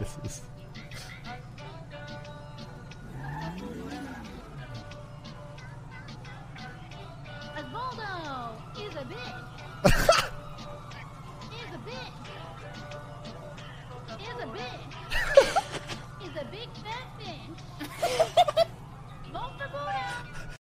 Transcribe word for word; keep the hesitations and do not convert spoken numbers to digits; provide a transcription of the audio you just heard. Es ist